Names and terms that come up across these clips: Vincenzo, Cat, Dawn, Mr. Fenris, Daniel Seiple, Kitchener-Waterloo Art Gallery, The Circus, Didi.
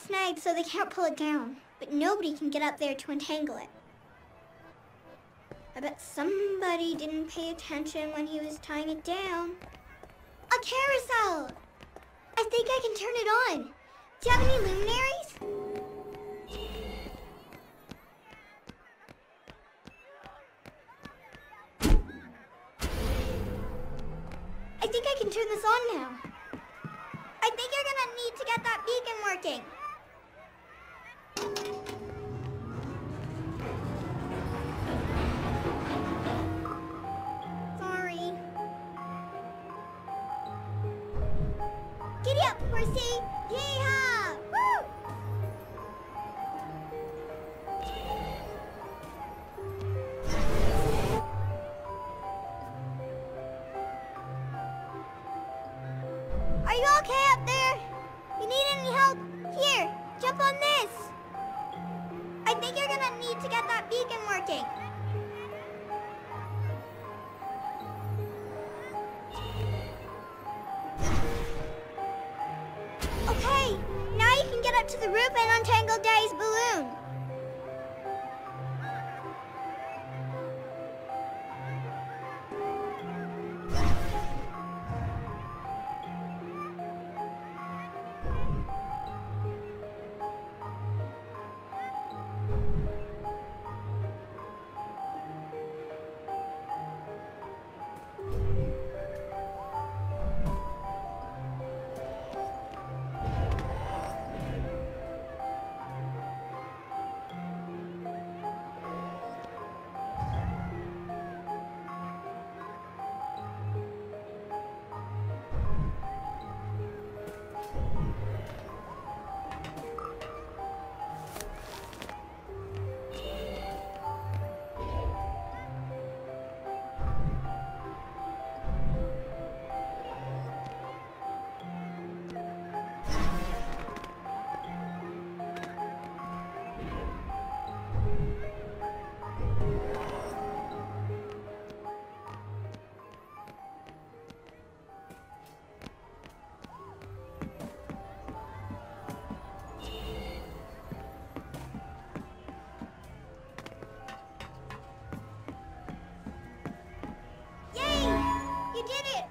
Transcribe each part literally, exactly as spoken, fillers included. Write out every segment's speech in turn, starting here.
got snagged so they can't pull it down, but nobody can get up there to untangle it. I bet somebody didn't pay attention when he was tying it down. A carousel! I think I can turn it on. Do you have any luminaries? I think I can turn this on now. I think you're gonna need to get that beacon working. Sorry. Giddy up, horsey! Yee-haw! Woo! Are you okay up there? You need any help? Here, jump on this. I think you're gonna need to get that beacon working. Okay, now you can get up to the roof and untangle Daddy's balloon.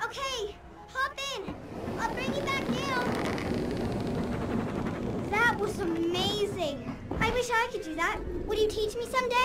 Okay, hop in. I'll bring you back down. That was amazing. I wish I could do that. Would you teach me someday?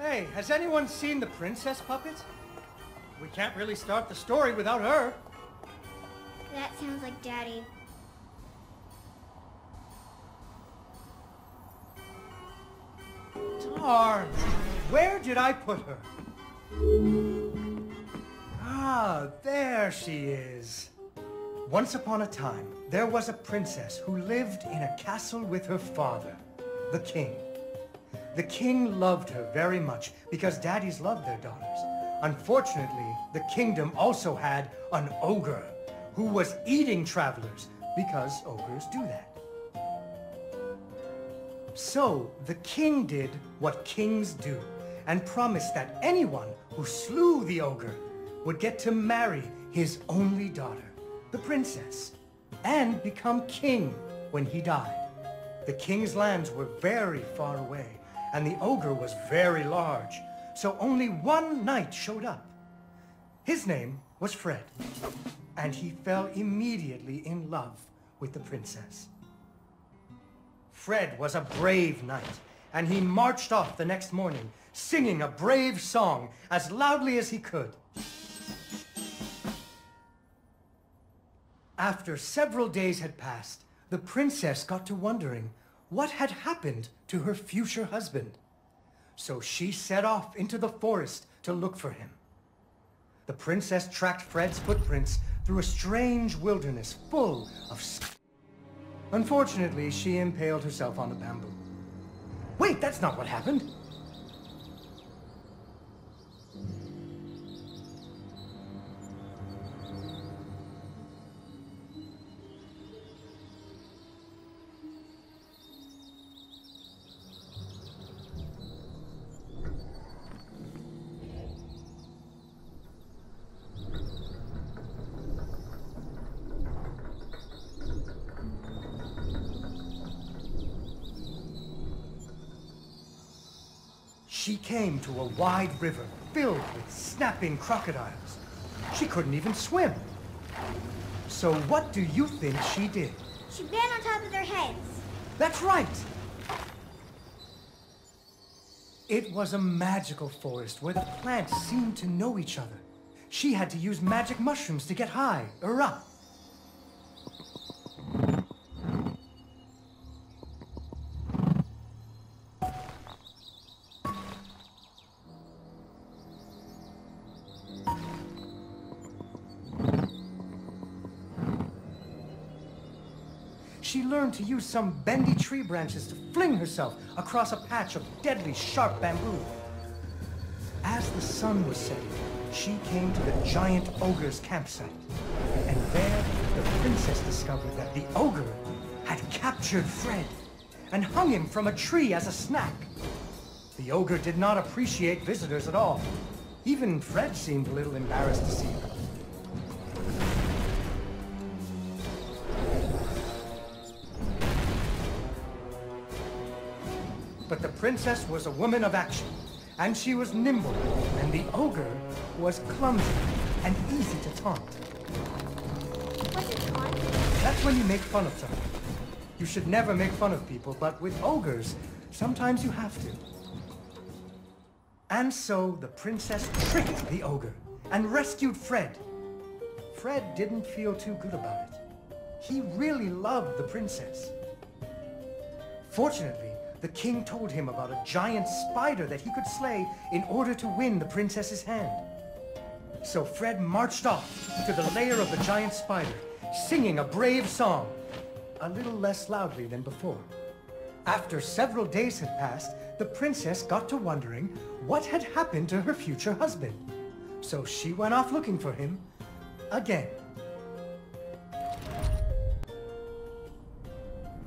Hey, has anyone seen the princess puppet? We can't really start the story without her. That sounds like Daddy. Darn! Where did I put her? Ah, there she is. Once upon a time, there was a princess who lived in a castle with her father, the king. The king loved her very much because daddies loved their daughters. Unfortunately, the kingdom also had an ogre who was eating travelers because ogres do that. So the king did what kings do and promised that anyone who slew the ogre would get to marry his only daughter, the princess, and become king when he died. The king's lands were very far away, and the ogre was very large, so only one knight showed up. His name was Fred, and he fell immediately in love with the princess. Fred was a brave knight, and he marched off the next morning singing a brave song as loudly as he could. After several days had passed, the princess got to wondering what had happened to her future husband. So she set off into the forest to look for him. The princess tracked Fred's footprints through a strange wilderness full of... Unfortunately, she impaled herself on the bamboo. Wait, that's not what happened! She came to a wide river filled with snapping crocodiles. She couldn't even swim. So what do you think she did? She ran on top of their heads. That's right. It was a magical forest where the plants seemed to know each other. She had to use magic mushrooms to get high or up. She learned to use some bendy tree branches to fling herself across a patch of deadly, sharp bamboo. As the sun was setting, she came to the giant ogre's campsite. And there, the princess discovered that the ogre had captured Fred and hung him from a tree as a snack. The ogre did not appreciate visitors at all. Even Fred seemed a little embarrassed to see her. But the princess was a woman of action, and she was nimble, and the ogre was clumsy and easy to taunt. What's a taunt? That's when you make fun of someone. You should never make fun of people, but with ogres, sometimes you have to. And so the princess tricked the ogre and rescued Fred. Fred didn't feel too good about it. He really loved the princess. Fortunately, the king told him about a giant spider that he could slay in order to win the princess's hand. So Fred marched off to the lair of the giant spider, singing a brave song, a little less loudly than before. After several days had passed, the princess got to wondering what had happened to her future husband. So she went off looking for him again.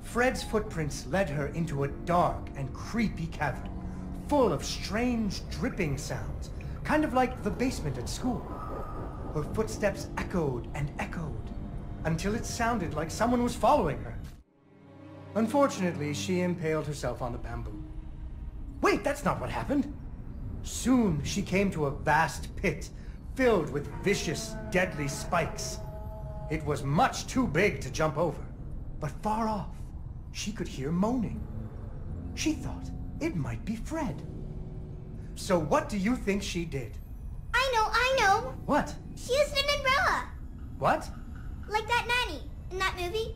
Fred's footprints led her into a dark and creepy cavern, full of strange dripping sounds, kind of like the basement at school. Her footsteps echoed and echoed, until it sounded like someone was following her. Unfortunately, she impaled herself on the bamboo. Wait, that's not what happened! Soon, she came to a vast pit, filled with vicious, deadly spikes. It was much too big to jump over, but far off, she could hear moaning. She thought it might be Fred. So what do you think she did? I know, I know! What? She used an umbrella! What? Like that nanny in that movie.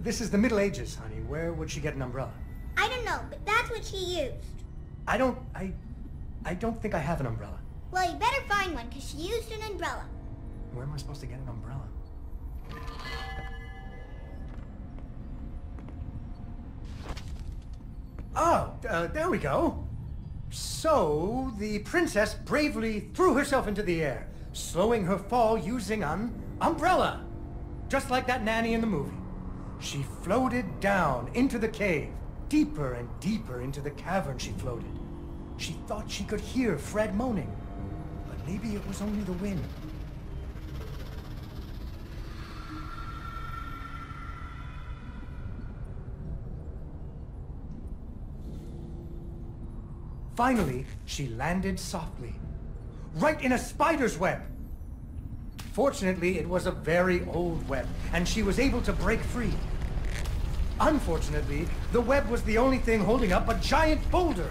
This is the Middle Ages, honey. Where would she get an umbrella? I don't know, but that's what she used. I don't... I... I don't think I have an umbrella. Well, you better find one, because she used an umbrella. Where am I supposed to get an umbrella? Oh, uh, there we go. So, the princess bravely threw herself into the air, slowing her fall using an umbrella. Just like that nanny in the movie. She floated down into the cave. Deeper and deeper into the cavern she floated. She thought she could hear Fred moaning, but maybe it was only the wind. Finally, she landed softly, right in a spider's web. Fortunately, it was a very old web, and she was able to break free. Unfortunately, the web was the only thing holding up a giant boulder.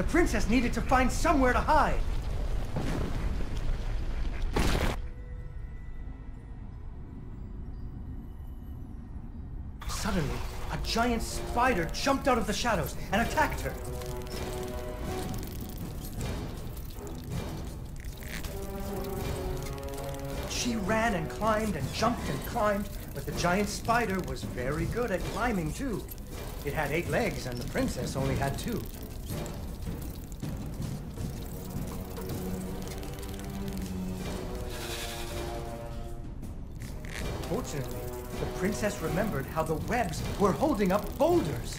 The princess needed to find somewhere to hide. Suddenly, a giant spider jumped out of the shadows and attacked her. She ran and climbed and jumped and climbed, but the giant spider was very good at climbing too. It had eight legs and the princess only had two. Fortunately, the princess remembered how the webs were holding up boulders.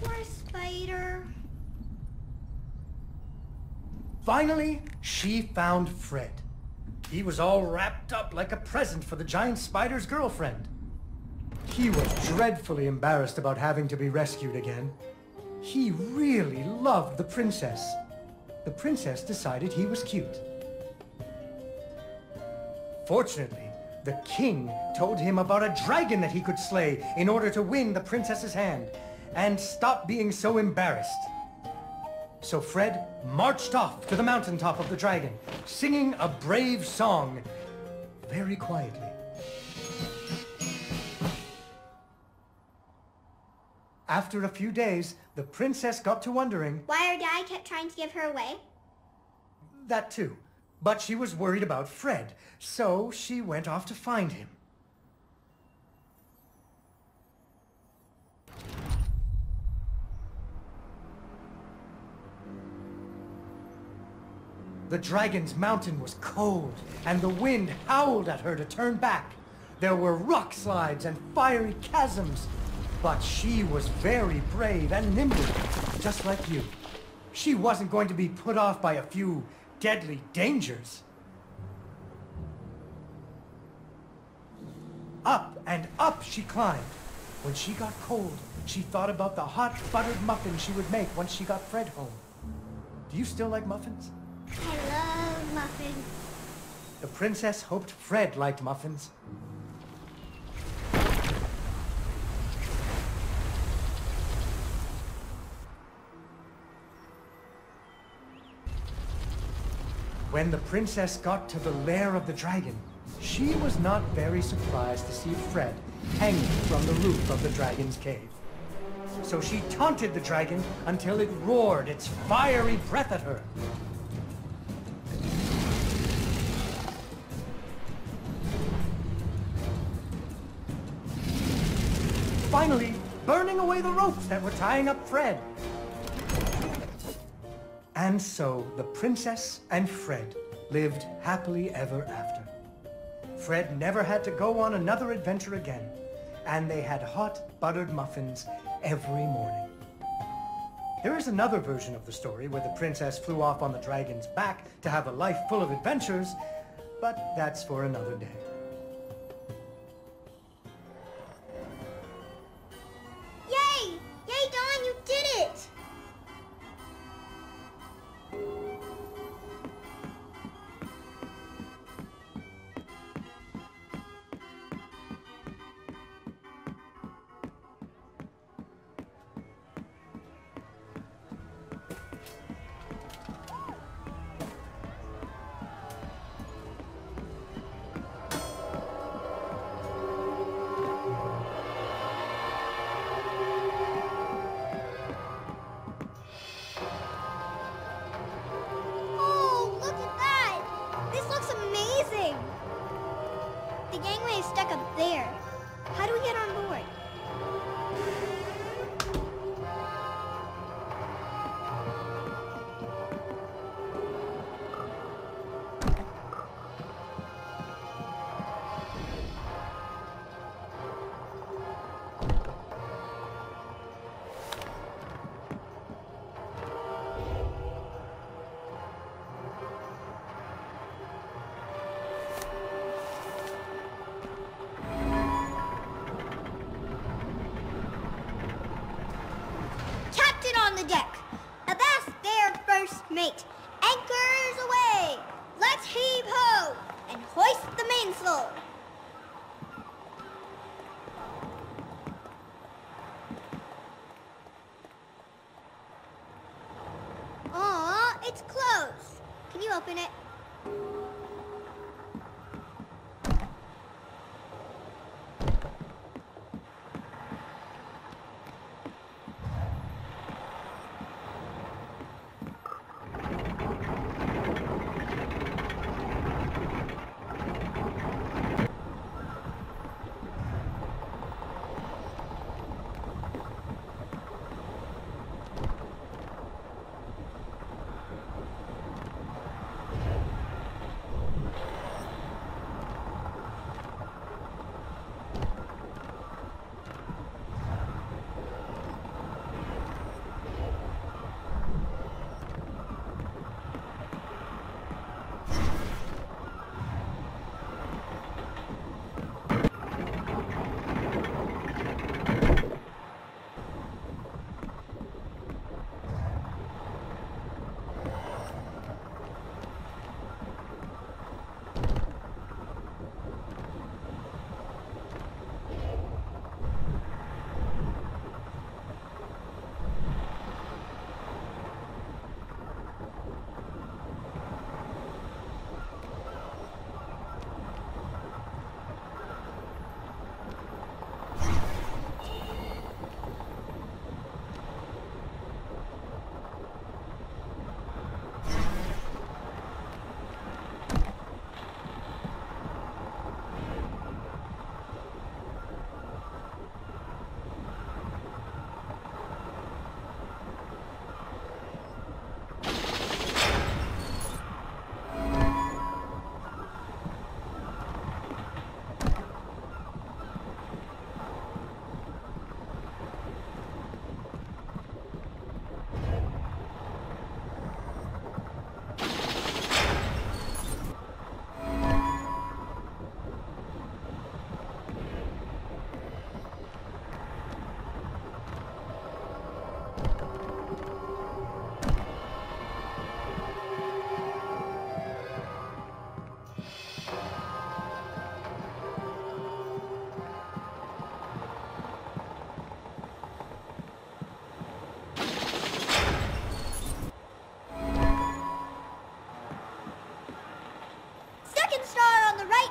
Poor spider. Finally, she found Fred. He was all wrapped up like a present for the giant spider's girlfriend. He was dreadfully embarrassed about having to be rescued again. He really loved the princess. The princess decided he was cute. Fortunately, the king told him about a dragon that he could slay in order to win the princess's hand and stop being so embarrassed. So Fred marched off to the mountaintop of the dragon, singing a brave song very quietly. After a few days, the princess got to wondering... Why her dad kept trying to give her away? That too. But she was worried about Fred, so she went off to find him. The dragon's mountain was cold, and the wind howled at her to turn back. There were rock slides and fiery chasms. But she was very brave and nimble, just like you. She wasn't going to be put off by a few deadly dangers. Up and up she climbed. When she got cold, she thought about the hot buttered muffin she would make once she got Fred home. Do you still like muffins? I love muffins. The princess hoped Fred liked muffins. When the princess got to the lair of the dragon, she was not very surprised to see Fred hanging from the roof of the dragon's cave. So she taunted the dragon until it roared its fiery breath at her. Finally, burning away the ropes that were tying up Fred. And so, the princess and Fred lived happily ever after. Fred never had to go on another adventure again, and they had hot, buttered muffins every morning. There is another version of the story where the princess flew off on the dragon's back to have a life full of adventures, but that's for another day. Yay! Yay, Dawn, you did it! Vincenzo! Aw, it's closed. Can you open it?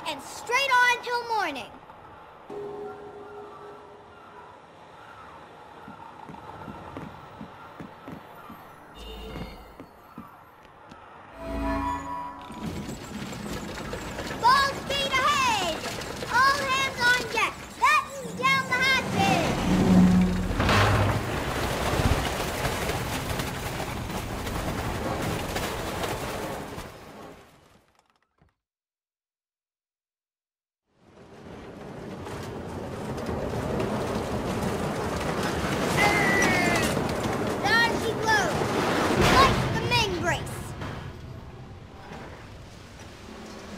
And straight on till morning.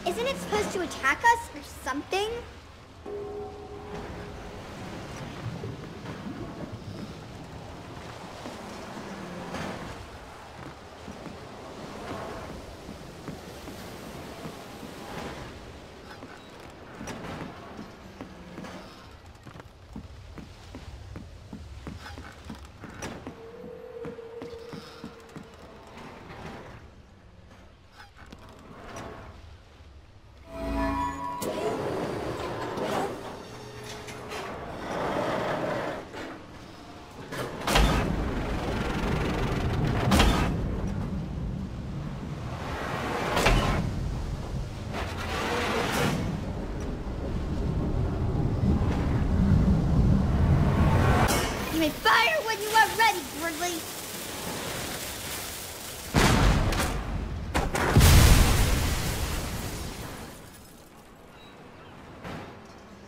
Isn't it supposed to attack us or something?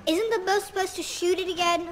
Isn't the bow supposed to shoot it again?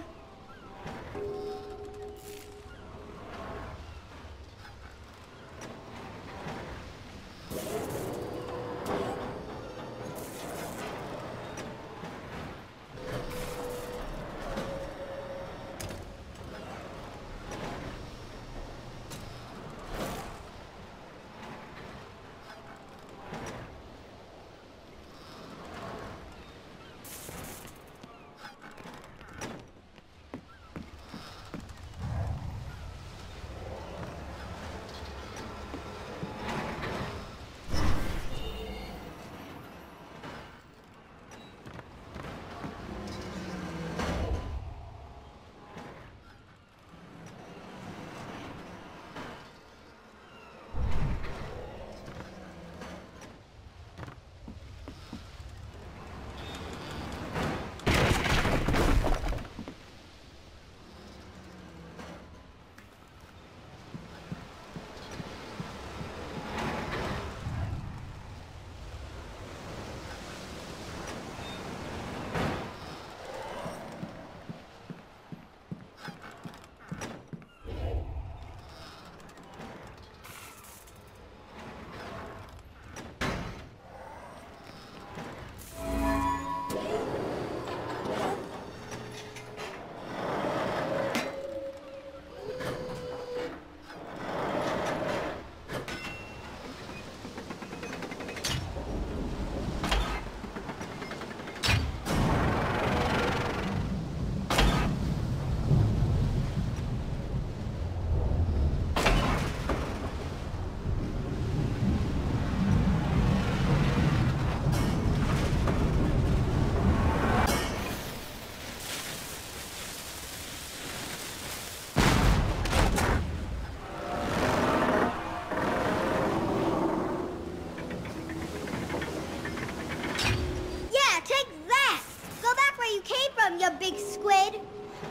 you big squid.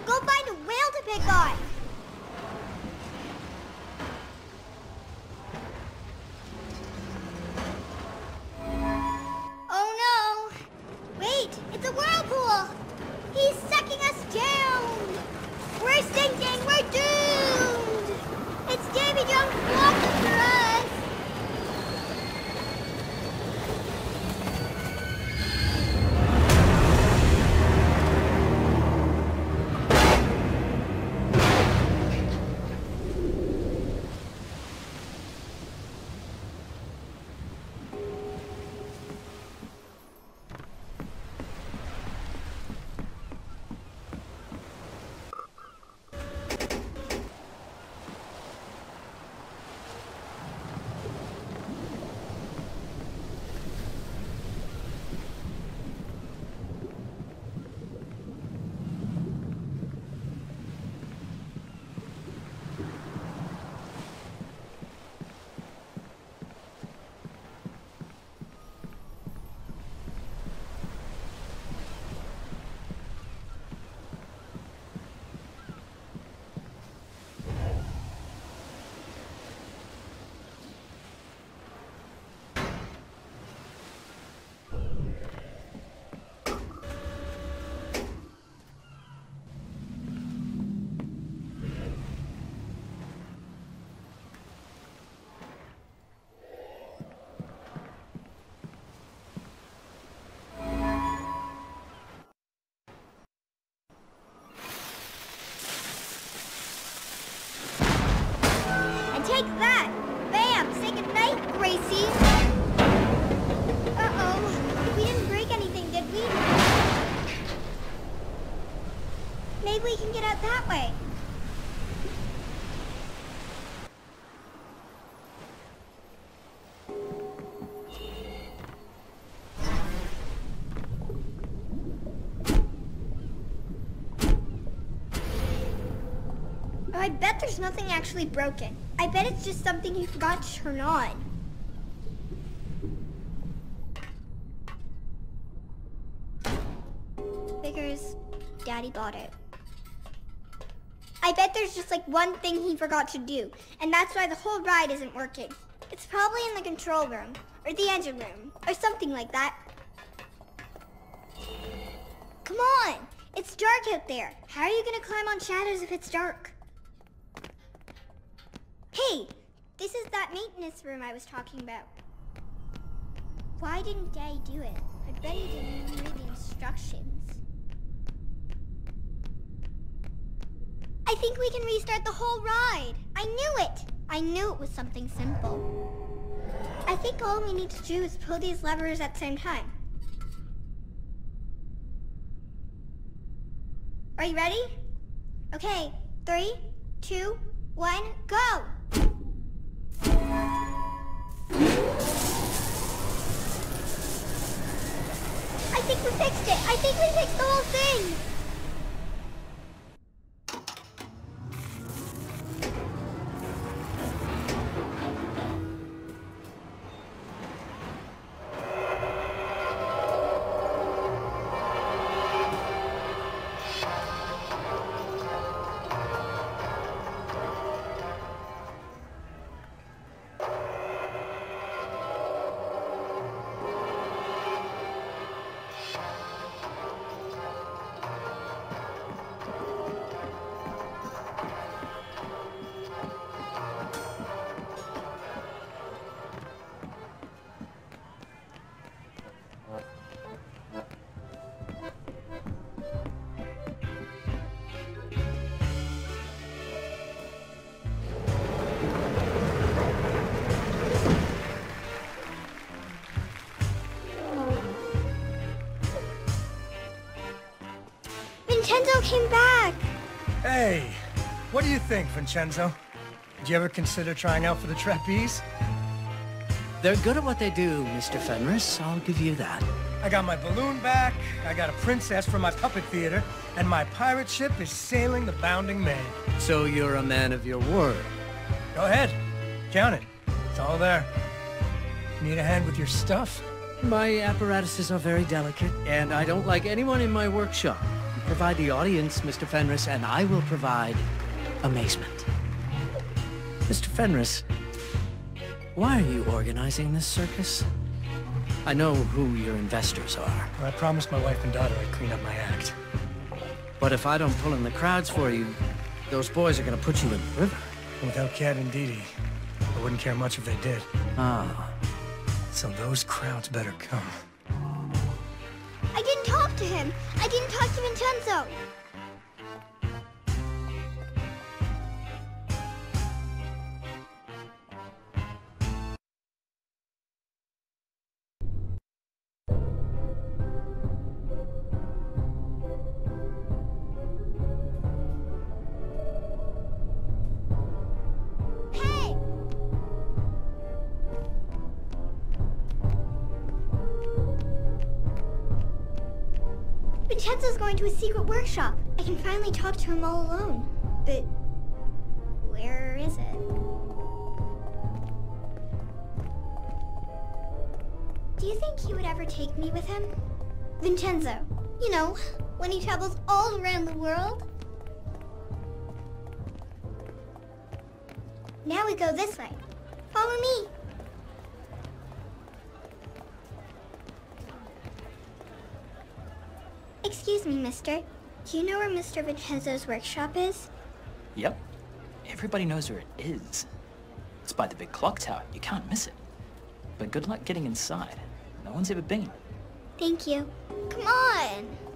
Go find a whale to pick on. Oh no! Wait, it's a whirlpool! He's sucking us down! We're sinking! We're doomed! It's Davy Jones walking for us! Take that! Bam! Say goodnight, Gracie! Uh-oh. We didn't break anything, did we? Maybe we can get out that way. I bet there's nothing actually broken. I bet it's just something you forgot to turn on. Figures, Daddy bought it. I bet there's just like one thing he forgot to do, and that's why the whole ride isn't working. It's probably in the control room, or the engine room, or something like that. Come on, it's dark out there. How are you gonna climb on shadows if it's dark? Hey, this is that maintenance room I was talking about. Why didn't Daddy do it? I bet he didn't even read the instructions. I think we can restart the whole ride. I knew it. I knew it was something simple. I think all we need to do is pull these levers at the same time. Are you ready? Okay, three, two, one, go! I think we fixed it! I think we fixed the whole thing! Vincenzo came back! Hey! What do you think, Vincenzo? Did you ever consider trying out for the trapeze? They're good at what they do, Mister Fenris. I'll give you that. I got my balloon back, I got a princess from my puppet theater, and my pirate ship is sailing the bounding main. So you're a man of your word. Go ahead. Count it. It's all there. Need a hand with your stuff? My apparatuses are very delicate, and I don't like anyone in my workshop. Provide the audience, Mister Fenris, and I will provide amazement. Mister Fenris, why are you organizing this circus? I know who your investors are. Well, I promised my wife and daughter I'd clean up my act. But if I don't pull in the crowds for you, those boys are gonna put you in the river. Without Cat and Didi, I wouldn't care much if they did. Ah. So those crowds better come. I didn't talk to him. I didn't talk to Vincenzo. Vincenzo's going to a secret workshop. I can finally talk to him all alone. But where is it? Do you think he would ever take me with him? Vincenzo, you know, when he travels all around the world. Now we go this way. Follow me. Excuse me, mister. Do you know where Mister Vincenzo's workshop is? Yep. Everybody knows where it is. It's by the big clock tower. You can't miss it. But good luck getting inside. No one's ever been. Thank you. Come on!